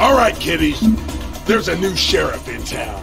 All right, kiddies. There's a new sheriff in town.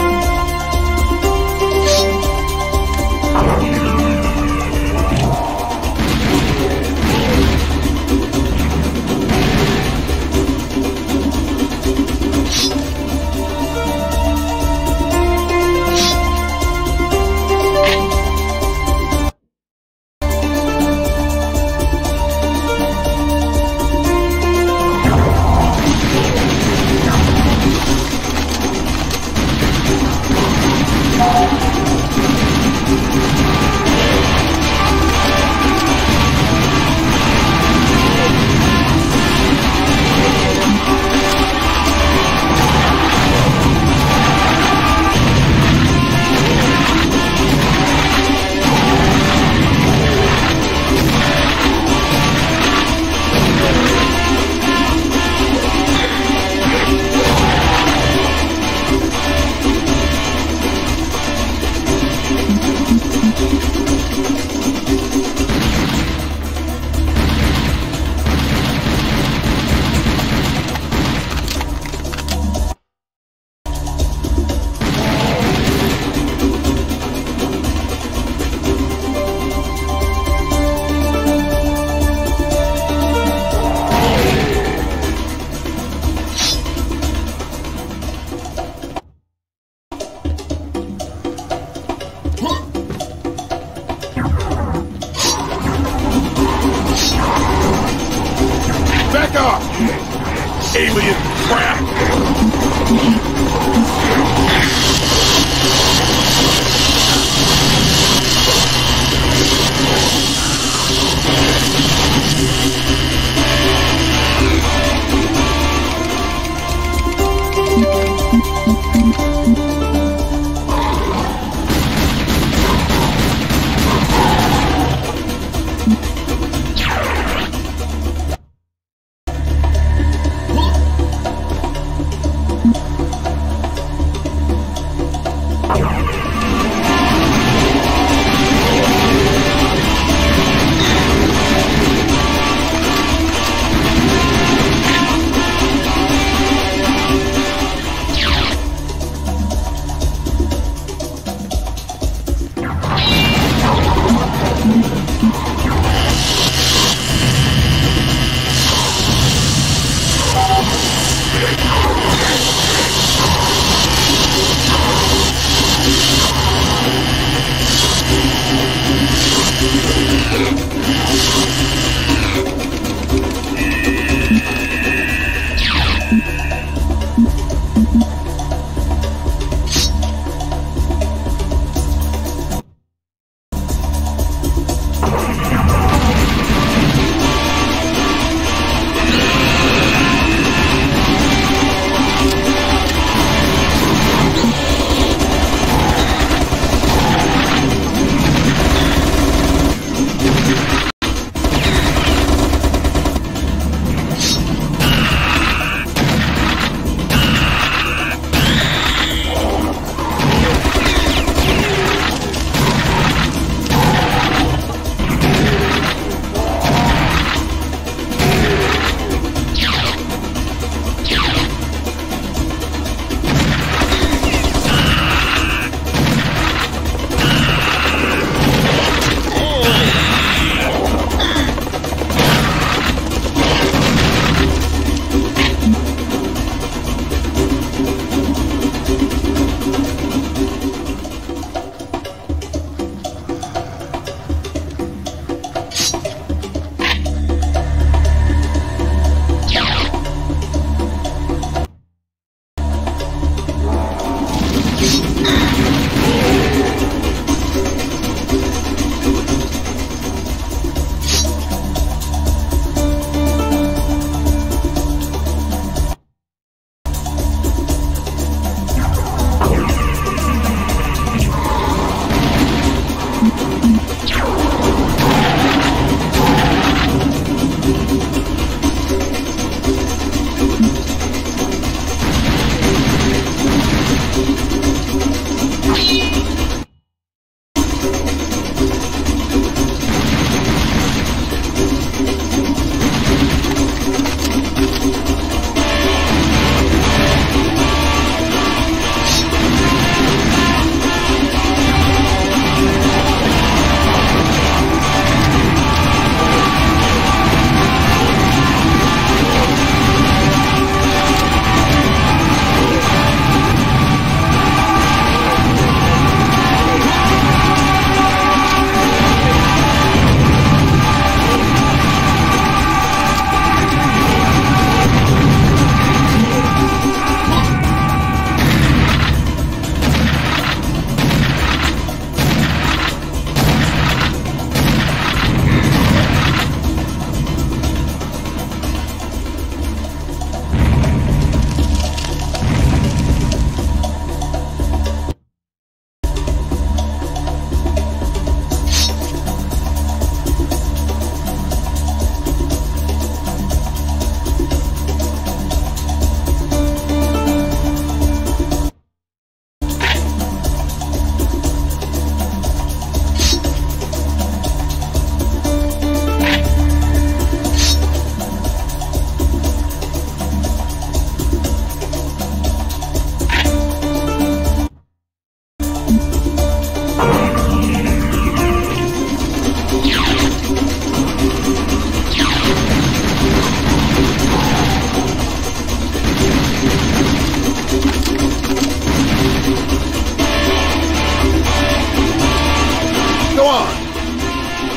alien crap!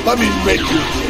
Let me make you